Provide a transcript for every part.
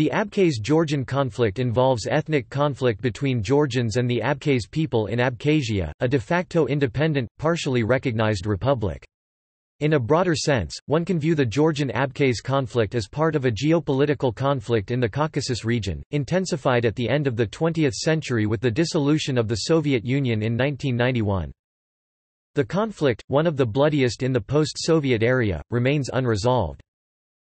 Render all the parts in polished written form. The Abkhaz-Georgian conflict involves ethnic conflict between Georgians and the Abkhaz people in Abkhazia, a de facto independent, partially recognized republic. In a broader sense, one can view the Georgian-Abkhaz conflict as part of a geopolitical conflict in the Caucasus region, intensified at the end of the 20th century with the dissolution of the Soviet Union in 1991. The conflict, one of the bloodiest in the post-Soviet era, remains unresolved.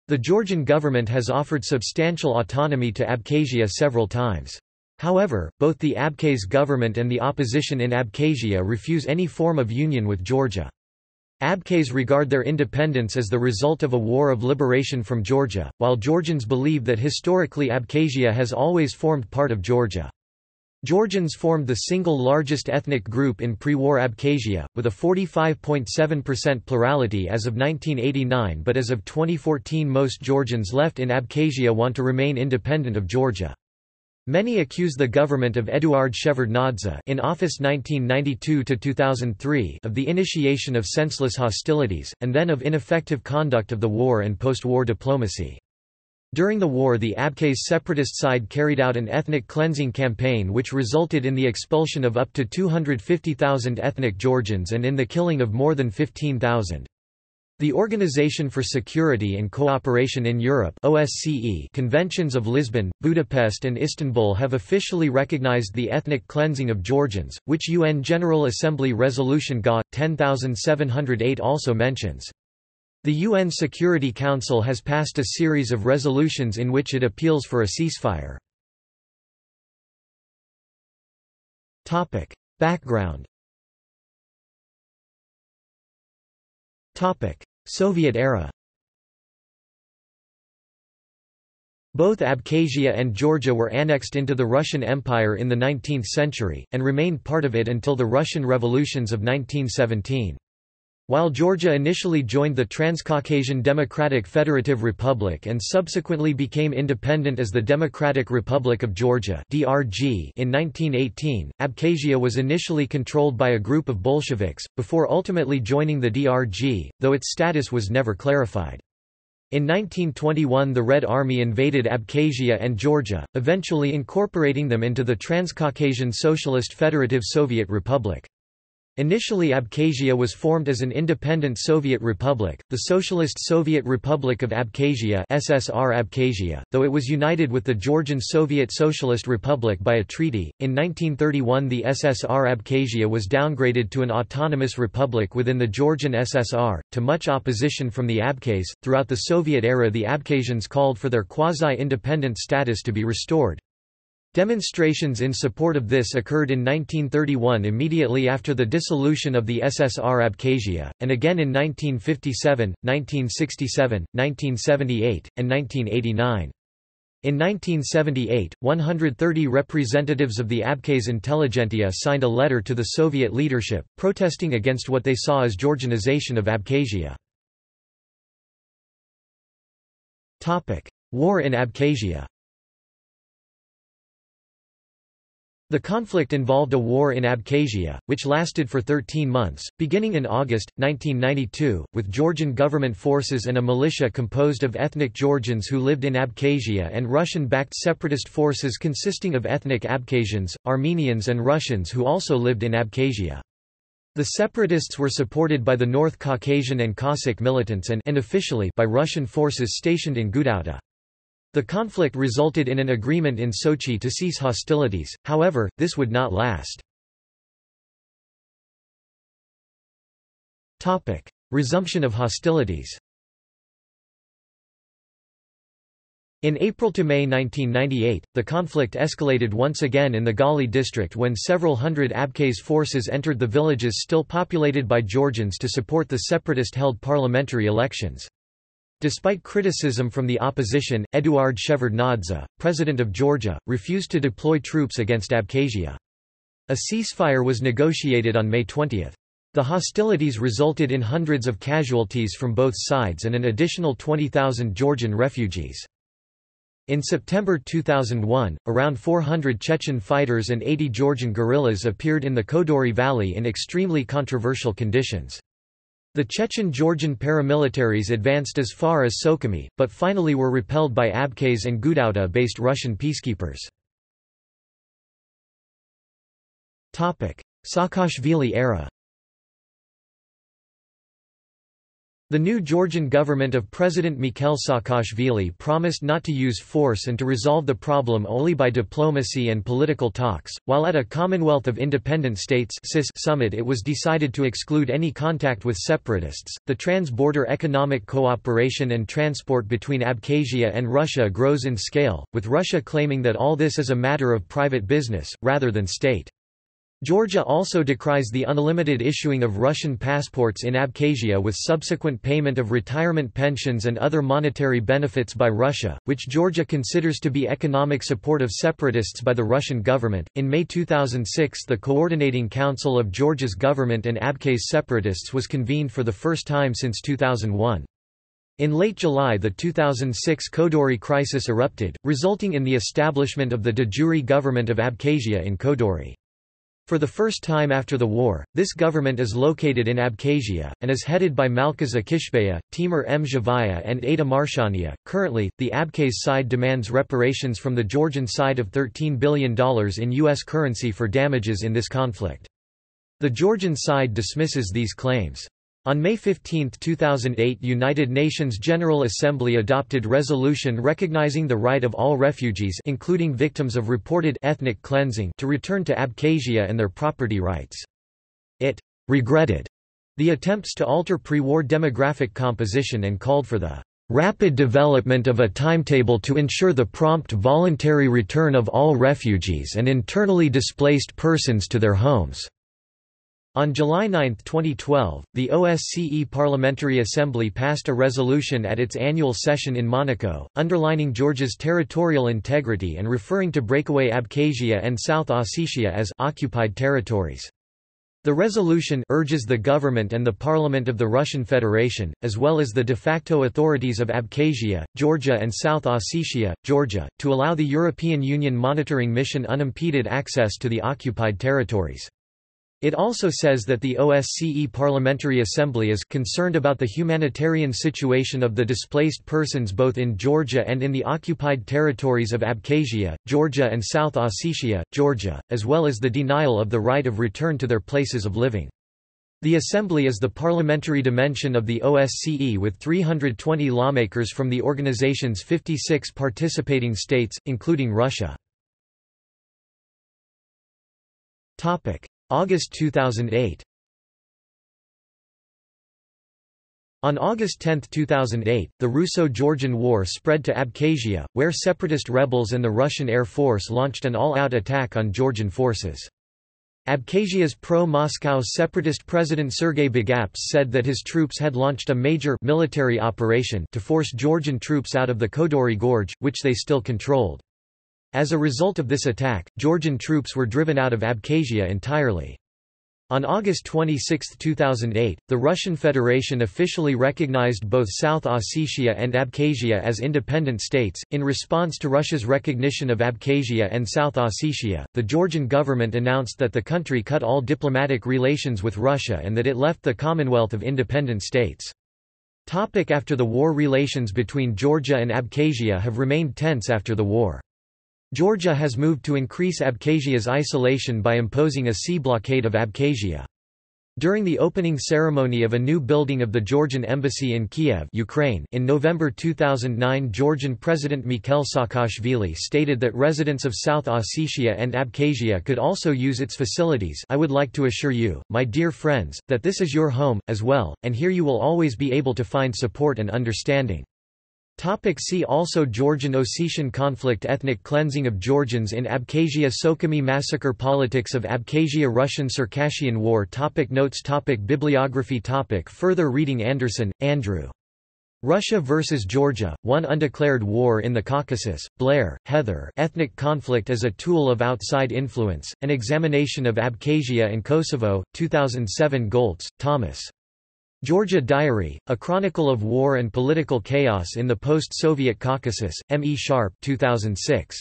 The Georgian government has offered substantial autonomy to Abkhazia several times. However, both the Abkhaz government and the opposition in Abkhazia refuse any form of union with Georgia. Abkhaz regard their independence as the result of a war of liberation from Georgia, while Georgians believe that historically Abkhazia has always formed part of Georgia. Georgians formed the single largest ethnic group in pre-war Abkhazia, with a 45.7% plurality as of 1989, but as of 2014 most Georgians left in Abkhazia want to remain independent of Georgia. Many accuse the government of Eduard Shevardnadze, in office 1992 to 2003, of the initiation of senseless hostilities and then of ineffective conduct of the war and post-war diplomacy. During the war, the Abkhaz separatist side carried out an ethnic cleansing campaign which resulted in the expulsion of up to 250,000 ethnic Georgians and in the killing of more than 15,000. The Organization for Security and Cooperation in Europe (OSCE) conventions of Lisbon, Budapest and Istanbul have officially recognized the ethnic cleansing of Georgians, which UN General Assembly Resolution GA 10708 also mentions. The UN Security Council has passed a series of resolutions in which it appeals for a ceasefire. Topic: Background. Topic: Soviet era. Both Abkhazia and Georgia were annexed into the Russian Empire in the 19th century, and remained part of it until the Russian revolutions of 1917. While Georgia initially joined the Transcaucasian Democratic Federative Republic and subsequently became independent as the Democratic Republic of Georgia (DRG) in 1918, Abkhazia was initially controlled by a group of Bolsheviks, before ultimately joining the DRG, though its status was never clarified. In 1921 the Red Army invaded Abkhazia and Georgia, eventually incorporating them into the Transcaucasian Socialist Federative Soviet Republic. Initially Abkhazia was formed as an independent Soviet republic, the Socialist Soviet Republic of Abkhazia (SSR Abkhazia), though it was united with the Georgian Soviet Socialist Republic by a treaty. In 1931 the SSR Abkhazia was downgraded to an autonomous republic within the Georgian SSR, to much opposition from the Abkhaz. Throughout the Soviet era the Abkhazians called for their quasi-independent status to be restored. Demonstrations in support of this occurred in 1931 immediately after the dissolution of the SSR Abkhazia, and again in 1957, 1967, 1978, and 1989. In 1978, 130 representatives of the Abkhaz intelligentsia signed a letter to the Soviet leadership, protesting against what they saw as Georgianization of Abkhazia. War in Abkhazia. The conflict involved a war in Abkhazia, which lasted for 13 months, beginning in August, 1992, with Georgian government forces and a militia composed of ethnic Georgians who lived in Abkhazia and Russian-backed separatist forces consisting of ethnic Abkhazians, Armenians and Russians who also lived in Abkhazia. The separatists were supported by the North Caucasian and Cossack militants and officially by Russian forces stationed in Gudauta. The conflict resulted in an agreement in Sochi to cease hostilities, however, this would not last. Resumption of hostilities. In April to May 1998, the conflict escalated once again in the Gali district when several hundred Abkhaz forces entered the villages still populated by Georgians to support the separatist-held parliamentary elections. Despite criticism from the opposition, Eduard Shevardnadze, president of Georgia, refused to deploy troops against Abkhazia. A ceasefire was negotiated on May 20. The hostilities resulted in hundreds of casualties from both sides and an additional 20,000 Georgian refugees. In September 2001, around 400 Chechen fighters and 80 Georgian guerrillas appeared in the Kodori Valley in extremely controversial conditions. The Chechen-Georgian paramilitaries advanced as far as Sokhumi, but finally were repelled by Abkhaz and Gudauta-based Russian peacekeepers. Saakashvili era. The new Georgian government of President Mikhail Saakashvili promised not to use force and to resolve the problem only by diplomacy and political talks, while at a Commonwealth of Independent States summit it was decided to exclude any contact with separatists. The trans-border economic cooperation and transport between Abkhazia and Russia grows in scale, with Russia claiming that all this is a matter of private business, rather than state. Georgia also decries the unlimited issuing of Russian passports in Abkhazia with subsequent payment of retirement pensions and other monetary benefits by Russia, which Georgia considers to be economic support of separatists by the Russian government. In May 2006, the Coordinating Council of Georgia's government and Abkhaz separatists was convened for the first time since 2001. In late July, the 2006 Kodori crisis erupted, resulting in the establishment of the de jure government of Abkhazia in Kodori. For the first time after the war, this government is located in Abkhazia, and is headed by Malkhaz Akishbeya, Timur M. Zhvania, and Ada Marshania. Currently, the Abkhaz side demands reparations from the Georgian side of $13 billion in U.S. currency for damages in this conflict. The Georgian side dismisses these claims. On May 15, 2008, United Nations General Assembly adopted resolution recognizing the right of all refugees, including victims of reported ethnic cleansing, to return to Abkhazia and their property rights. It regretted the attempts to alter pre-war demographic composition and called for the rapid development of a timetable to ensure the prompt voluntary return of all refugees and internally displaced persons to their homes. On July 9, 2012, the OSCE Parliamentary Assembly passed a resolution at its annual session in Monaco, underlining Georgia's territorial integrity and referring to breakaway Abkhazia and South Ossetia as occupied territories. The resolution urges the government and the parliament of the Russian Federation, as well as the de facto authorities of Abkhazia, Georgia and South Ossetia, Georgia, to allow the European Union monitoring mission unimpeded access to the occupied territories. It also says that the OSCE Parliamentary Assembly is concerned about the humanitarian situation of the displaced persons both in Georgia and in the occupied territories of Abkhazia, Georgia and South Ossetia, Georgia, as well as the denial of the right of return to their places of living. The Assembly is the parliamentary dimension of the OSCE with 320 lawmakers from the organization's 56 participating states, including Russia. August 2008. On August 10, 2008, the Russo-Georgian War spread to Abkhazia, where separatist rebels and the Russian Air Force launched an all-out attack on Georgian forces. Abkhazia's pro-Moscow separatist president Sergei Bagapsh said that his troops had launched a major military operation to force Georgian troops out of the Kodori Gorge, which they still controlled. As a result of this attack, Georgian troops were driven out of Abkhazia entirely. On August 26, 2008, the Russian Federation officially recognized both South Ossetia and Abkhazia as independent states. In response to Russia's recognition of Abkhazia and South Ossetia, the Georgian government announced that the country cut all diplomatic relations with Russia and that it left the Commonwealth of Independent States. After the war, relations between Georgia and Abkhazia have remained tense after the war. Georgia has moved to increase Abkhazia's isolation by imposing a sea blockade of Abkhazia. During the opening ceremony of a new building of the Georgian embassy in Kiev, Ukraine, in November 2009, Georgian President Mikhail Saakashvili stated that residents of South Ossetia and Abkhazia could also use its facilities. "I would like to assure you, my dear friends, that this is your home, as well, and here you will always be able to find support and understanding." See also Georgian-Ossetian conflict, ethnic cleansing of Georgians in Abkhazia, Sokhumi massacre, politics of Abkhazia, Russian Circassian War. Topic notes. Topic bibliography. Topic further reading. Anderson, Andrew. Russia vs. Georgia, One Undeclared War in the Caucasus. Blair, Heather. Ethnic Conflict as a Tool of Outside Influence, An Examination of Abkhazia and Kosovo, 2007. Goltz, Thomas. Georgia Diary, A Chronicle of War and Political Chaos in the Post-Soviet Caucasus, M. E. Sharp, 2006.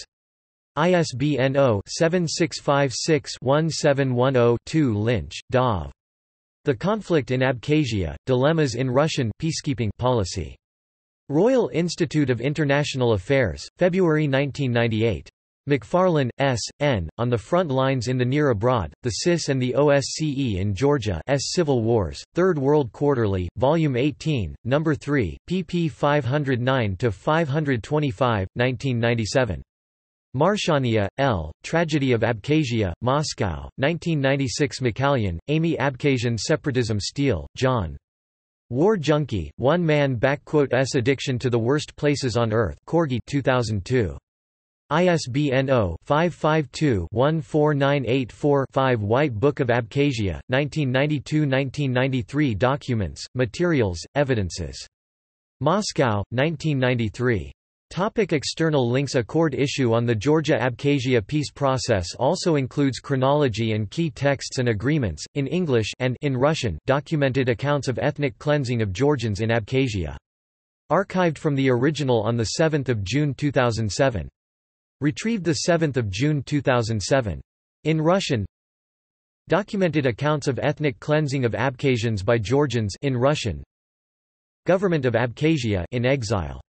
ISBN 0-7656-1710-2. Lynch, Dov. The Conflict in Abkhazia, Dilemmas in Russian Peacekeeping Policy. Royal Institute of International Affairs, February 1998. McFarlane, S. N., On the Front Lines in the Near Abroad, the CIS and the OSCE in Georgia S. Civil Wars, Third World Quarterly, Volume 18, No. 3, pp 509–525, 1997. Marshania, L., Tragedy of Abkhazia, Moscow, 1996. McCallion, Amy. Abkhazian Separatism. Steele, John. War Junkie, One Man *s Addiction to the Worst Places on Earth, Corgi, 2002. ISBN 0-552-14984-5. White Book of Abkhazia, 1992–1993. Documents, Materials, Evidences. Moscow, 1993. Topic external links. Accord issue on the Georgia-Abkhazia peace process also includes chronology and key texts and agreements, in English and in Russian, documented accounts of ethnic cleansing of Georgians in Abkhazia. Archived from the original on 7 June 2007. Retrieved 7 June 2007. In Russian, documented accounts of ethnic cleansing of Abkhazians by Georgians in Russian. Government of Abkhazia in exile.